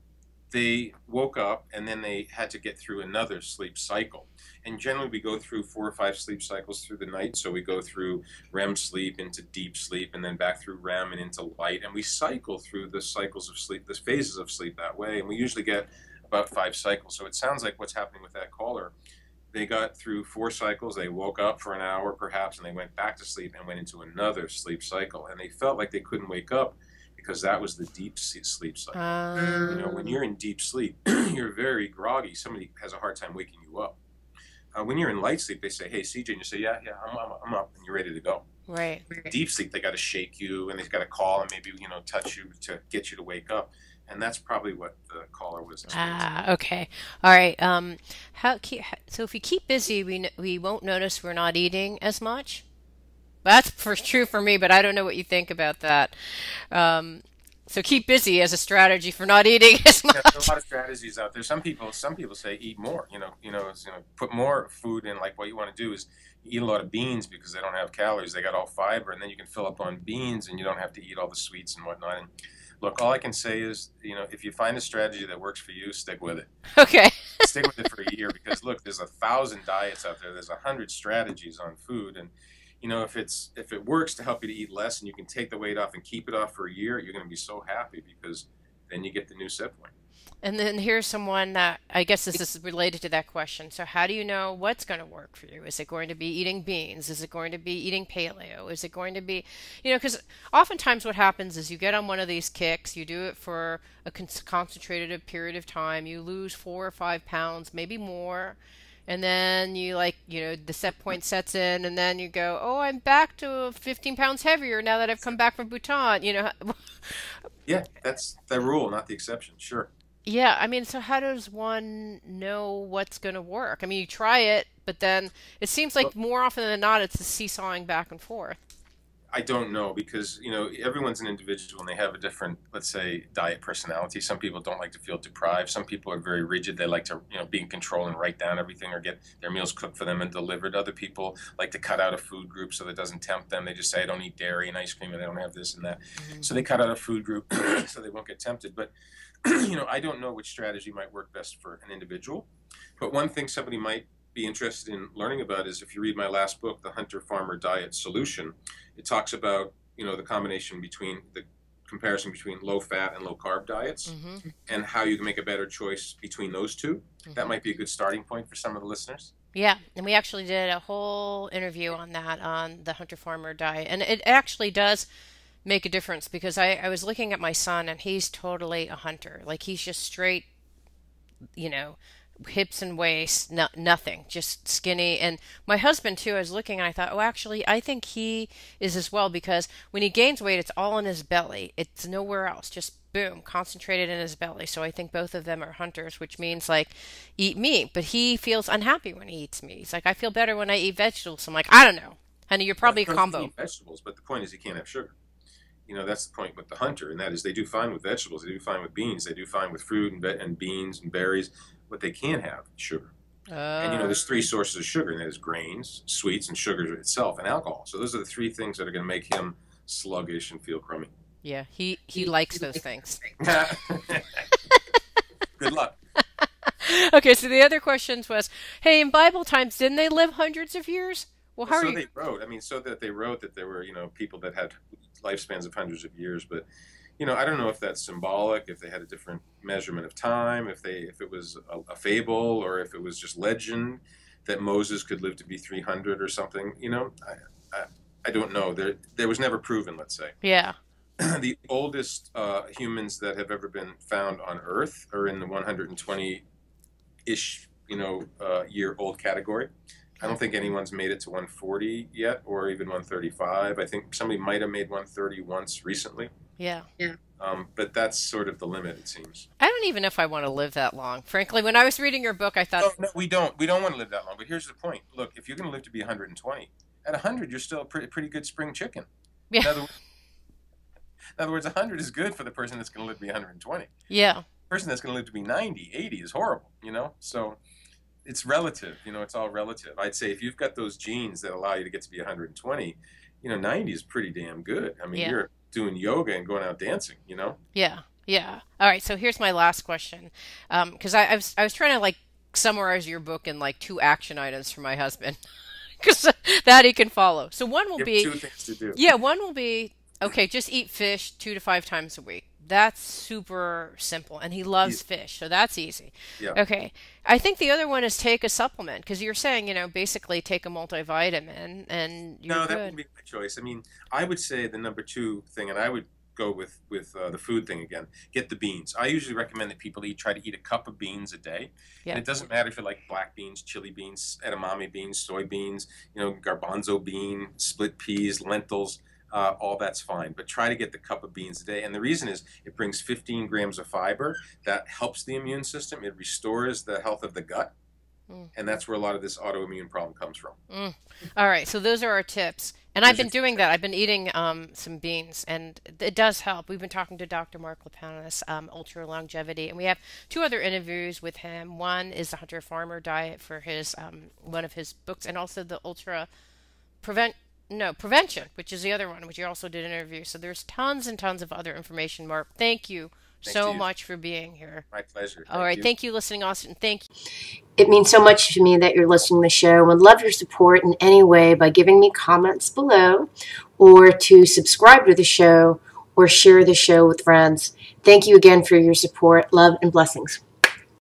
they woke up and then they had to get through another sleep cycle. And generally we go through four or five sleep cycles through the night. So we go through REM sleep into deep sleep, and then back through REM and into light. And we cycle through the cycles of sleep, the phases of sleep that way. And we usually get about five cycles. So it sounds like what's happening with that caller they got through four cycles. They woke up for an hour perhaps, and they went back to sleep and went into another sleep cycle. And they felt like they couldn't wake up because that was the deep sleep cycle. Um. You know, when you're in deep sleep, you're very groggy. Somebody has a hard time waking you up. Uh, when you're in light sleep, they say, hey, C J, and you say, yeah, yeah, I'm, I'm, I'm up, and you're ready to go. Right. Deep sleep, they got to shake you, and they've got to call and maybe, you know, touch you to get you to wake up. And that's probably what the caller was experiencing. Ah, okay. All right. Um, how, keep, so if we keep busy, we, we won't notice we're not eating as much? That's for, true for me, but I don't know what you think about that. Um, so keep busy as a strategy for not eating as much. Yeah, there's a lot of strategies out there. Some people, some people say eat more. You know, you know, you know, put more food in. Like what you want to do is eat a lot of beans because they don't have calories. They got all fiber, and then you can fill up on beans, and you don't have to eat all the sweets and whatnot. And look, all I can say is, you know, if you find a strategy that works for you, stick with it. Okay. Stick with it for a year, because look, there's a thousand diets out there. There's a hundred strategies on food, and you know, if it's if it works to help you to eat less, and you can take the weight off and keep it off for a year, you're going to be so happy, because then you get the new set point. And then here's someone that I guess this is related to that question. So how do you know what's going to work for you? Is it going to be eating beans? Is it going to be eating paleo? Is it going to be, you know, because oftentimes what happens is you get on one of these kicks, you do it for a concentrated period of time, you lose four or five pounds, maybe more. And then you like, you know, the set point sets in, and then you go, oh, I'm back to fifteen pounds heavier now that I've come back from Bhutan, you know. Yeah, that's the rule, not the exception. Sure. Yeah. I mean, so how does one know what's going to work? I mean, you try it, but then it seems like well, more often than not, it's a seesawing back and forth. I don't know, because, you know, everyone's an individual and they have a different, let's say, diet personality. Some people don't like to feel deprived. Some people are very rigid. They like to, you know, be in control and write down everything or get their meals cooked for them and delivered. Other people like to cut out a food group so that it doesn't tempt them. They just say, I don't eat dairy and ice cream and I don't have this and that. Mm-hmm. So they cut out a food group so they won't get tempted. But, you know, I don't know which strategy might work best for an individual. But one thing somebody might be interested in learning about is, if you read my last book, The Hunter-Farmer Diet Solution, it talks about, you know, the combination between the comparison between low fat and low carb diets, mm-hmm. and how you can make a better choice between those two. Mm-hmm. That might be a good starting point for some of the listeners. Yeah, and we actually did a whole interview on that, on the Hunter-Farmer Diet, and it actually does make a difference, because I, I was looking at my son, and he's totally a hunter. Like, he's just straight, you know, hips and waist, no, nothing, just skinny. And my husband too, I was looking and I thought, oh, actually, I think he is as well, because when he gains weight, it's all in his belly. It's nowhere else, just boom, concentrated in his belly. So I think both of them are hunters, which means like eat meat, but he feels unhappy when he eats meat. He's like, I feel better when I eat vegetables. I'm like, I don't know. Honey, you're probably well, a combo. Eat vegetables, but the point is he can't have sugar. You know, that's the point with the hunter, and that is they do fine with vegetables, they do fine with beans, they do fine with fruit and, be and beans and berries, but they can't have sugar. Uh, and, you know, there's three sources of sugar, and that is grains, sweets, and sugar itself, and alcohol. So those are the three things that are going to make him sluggish and feel crummy. Yeah, he, he likes those things. Good luck. Okay, so the other questions was, hey, in Bible times, didn't they live hundreds of years? Well, how so are you? They wrote, I mean, so that they wrote that there were, you know, people that had lifespans of hundreds of years, but you know, I don't know if that's symbolic, if they had a different measurement of time, if they if it was a, a fable, or if it was just legend that Moses could live to be three hundred or something. You know, I I, I don't know. There there was never proven, let's say. Yeah. The oldest uh, humans that have ever been found on Earth are in the one hundred twenty-ish, you know, uh, year old category. I don't think anyone's made it to one forty yet, or even one thirty-five. I think somebody might have made one thirty once recently. Yeah. Yeah. Um, but that's sort of the limit, it seems. I don't even know if I want to live that long. Frankly, when I was reading your book, I thought... Oh, no, we don't. We don't want to live that long. But here's the point. Look, if you're going to live to be one hundred twenty, at one hundred, you're still a pretty, pretty good spring chicken. Yeah. In other, in other words, one hundred is good for the person that's going to live to be one hundred twenty. Yeah. The person that's going to live to be ninety, eighty is horrible, you know? So... it's relative, you know, it's all relative. I'd say if you've got those genes that allow you to get to be one hundred twenty, you know, ninety is pretty damn good. I mean, yeah. You're doing yoga and going out dancing, you know? Yeah, yeah. All right, so here's my last question. Um, because I, I, was, I was trying to, like, summarize your book in, like, two action items for my husband. Because that he can follow. So one will be... two things to do. Yeah, one will be, okay, just eat fish two to five times a week. That's super simple. And he loves yeah. fish, so that's easy. Yeah. Okay. I think the other one is take a supplement, because you're saying, you know, basically take a multivitamin and you're No, good. That wouldn't be my choice. I mean, I would say the number two thing, and I would go with, with uh, the food thing again, get the beans. I usually recommend that people eat, try to eat a cup of beans a day. Yeah. And it doesn't matter if you like black beans, chili beans, edamame beans, soybeans, you know, garbanzo bean, split peas, lentils. Uh, all that's fine, but try to get the cup of beans a day. And the reason is it brings fifteen grams of fiber. That helps the immune system. It restores the health of the gut. Mm. And that's where a lot of this autoimmune problem comes from. Mm. All right. So those are our tips. And I've been doing that. I've been eating um, some beans, and it does help. We've been talking to Doctor Mark Liponis, um, Ultra Longevity, and we have two other interviews with him. One is the Hunter-Farmer Diet for his um, one of his books, and also the Ultra Prevent... No, prevention, which is the other one, which you also did an interview. So there's tons and tons of other information, Mark. Thank you Thanks so you. much for being here. My pleasure. All thank right. You. Thank you, listening, Austin. Thank you. It means so much to me that you're listening to the show. I would love your support in any way by giving me comments below, or to subscribe to the show, or share the show with friends. Thank you again for your support, love, and blessings.